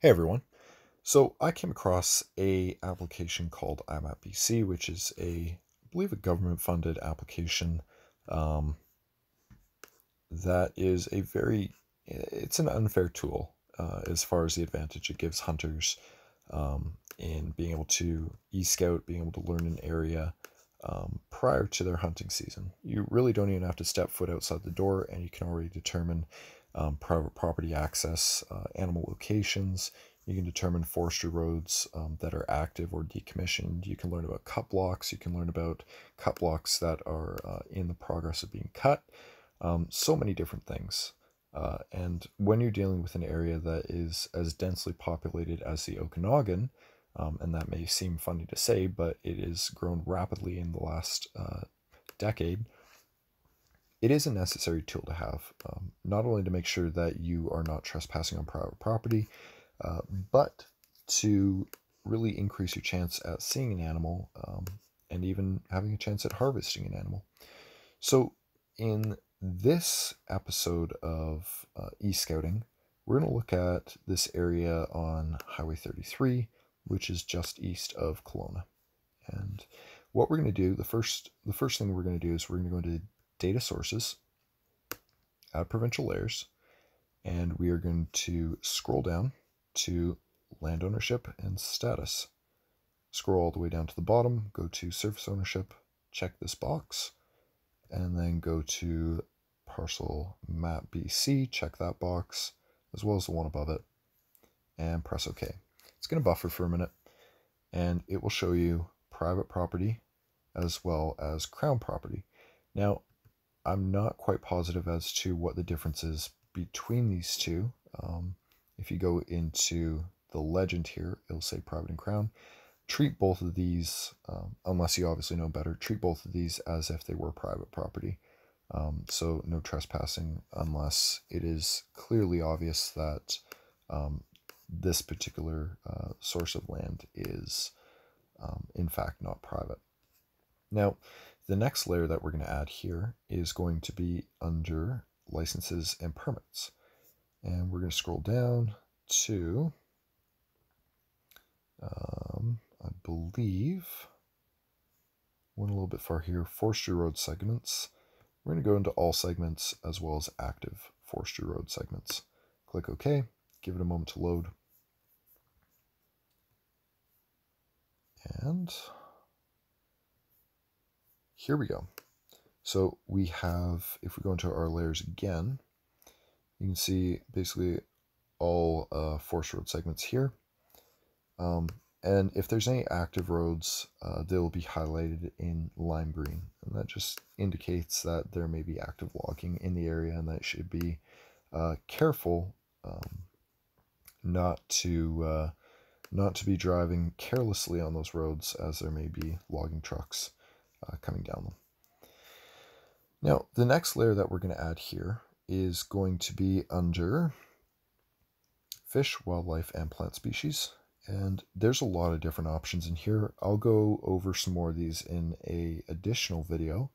Hey everyone. So I came across a application called IMAPBC, which is I believe a government funded application that is it's an unfair tool as far as the advantage it gives hunters in being able to e-scout, being able to learn an area prior to their hunting season. You really don't even have to step foot outside the door and you can already determine private property access, animal locations. You can determine forestry roads that are active or decommissioned. You can learn about cut blocks. You can learn about cut blocks that are in the progress of being cut. So many different things. And when you're dealing with an area that is as densely populated as the Okanagan, and that may seem funny to say, but it has grown rapidly in the last decade, it is a necessary tool to have, not only to make sure that you are not trespassing on private property, but to really increase your chance at seeing an animal and even having a chance at harvesting an animal. So in this episode of e-scouting, we're going to look at this area on Highway 33, which is just east of Kelowna. And what we're going to do, the first thing we're going to do is we're going to go into data sources, add provincial layers, and we are going to scroll down to land ownership and status. Scroll all the way down to the bottom, go to surface ownership, check this box, and then go to Parcel Map BC, check that box, as well as the one above it, and press OK. It's going to buffer for a minute, and it will show you private property as well as crown property. Now, I'm not quite positive as to what the difference is between these two. If you go into the legend here, it'll say private and crown. Treat both of these, unless you obviously know better, treat both of these as if they were private property. So no trespassing unless it is clearly obvious that this particular source of land is in fact not private. Now, the next layer that we're going to add here is going to be under licenses and permits. And we're going to scroll down to, I believe, went a little bit far here, forestry road segments. We're going to go into all segments as well as active forestry road segments. Click OK, give it a moment to load. And here we go. So we have, if we go into our layers again, you can see basically all forest road segments here. And if there's any active roads, they'll be highlighted in lime green. And that just indicates that there may be active logging in the area and that should be careful not to be driving carelessly on those roads, as there may be logging trucks coming down them. Now, the next layer that we're going to add here is going to be under fish, wildlife, and plant species. And there's a lot of different options in here. I'll go over some more of these in an additional video,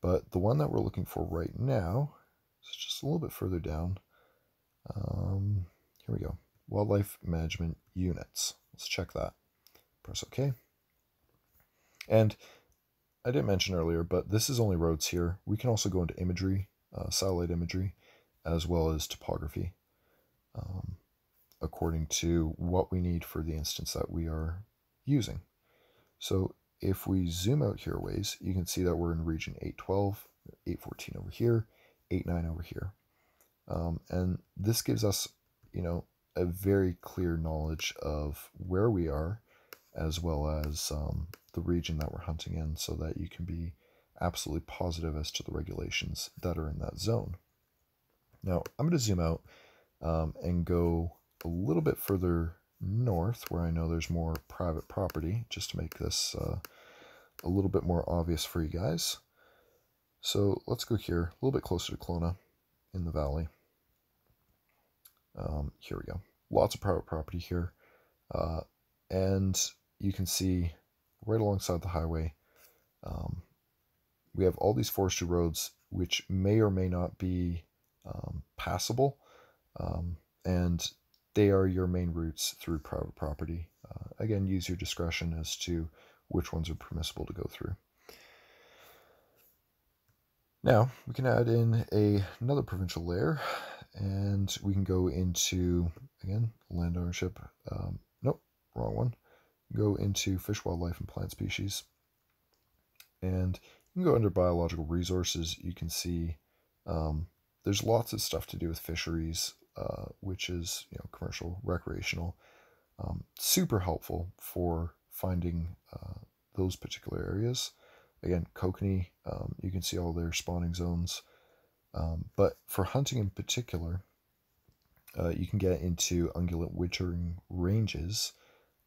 but the one that we're looking for right now is just a little bit further down. Here we go. Wildlife management units. Let's check that. Press OK. And I didn't mention earlier, but this is only roads here. We can also go into imagery, satellite imagery, as well as topography, according to what we need for the instance that we are using. So if we zoom out here a ways, you can see that we're in region 812, 814 over here, 89 over here. And this gives us, you know, a very clear knowledge of where we are, as well as the region that we're hunting in, so that you can be absolutely positive as to the regulations that are in that zone. Now, I'm going to zoom out and go a little bit further north where I know there's more private property, just to make this a little bit more obvious for you guys. So let's go here, a little bit closer to Kelowna in the valley. Here we go. Lots of private property here. And you can see right alongside the highway, we have all these forestry roads, which may or may not be passable, and they are your main routes through private property. Again, use your discretion as to which ones are permissible to go through. Now, we can add in another provincial layer, and we can go into, again, land ownership. Nope, wrong one. Go into fish, wildlife, and plant species. And you can go under biological resources. You can see there's lots of stuff to do with fisheries, which is, you know, commercial, recreational. Super helpful for finding those particular areas. Again, kokanee, you can see all their spawning zones. But for hunting in particular, you can get into ungulate wintering ranges.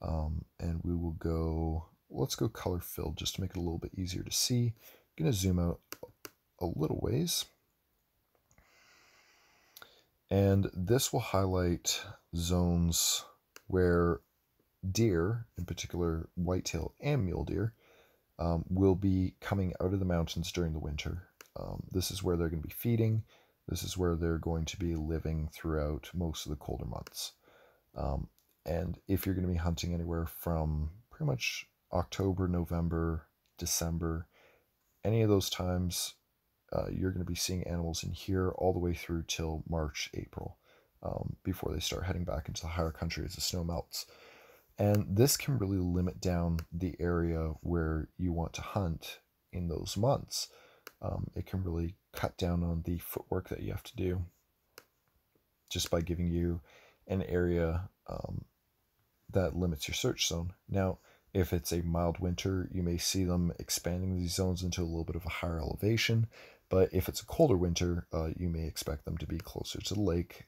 And we will go, let's go color filled just to make it a little bit easier to see. I'm going to zoom out a little ways. And this will highlight zones where deer, in particular whitetail and mule deer, will be coming out of the mountains during the winter. This is where they're going to be feeding. This is where they're going to be living throughout most of the colder months. And if you're going to be hunting anywhere from pretty much October, November, December, any of those times, you're going to be seeing animals in here all the way through till March, April, before they start heading back into the higher country as the snow melts. And this can really limit down the area where you want to hunt in those months. It can really cut down on the footwork that you have to do just by giving you an area that limits your search zone. Now, if it's a mild winter, you may see them expanding these zones into a little bit of a higher elevation. But if it's a colder winter, you may expect them to be closer to the lake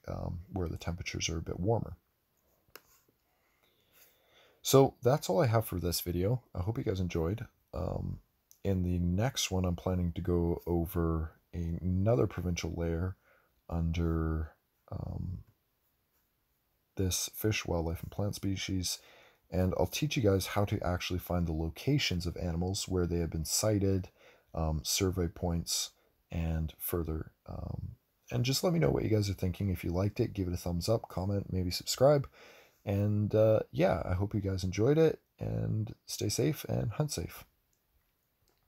where the temperatures are a bit warmer. So that's all I have for this video. I hope you guys enjoyed. In the next one, I'm planning to go over another provincial layer under this fish, wildlife, and plant species. And I'll teach you guys how to actually find the locations of animals where they have been sighted, survey points, and further. And just let me know what you guys are thinking. If you liked it, give it a thumbs up, comment, maybe subscribe. And yeah, I hope you guys enjoyed it, and stay safe and hunt safe.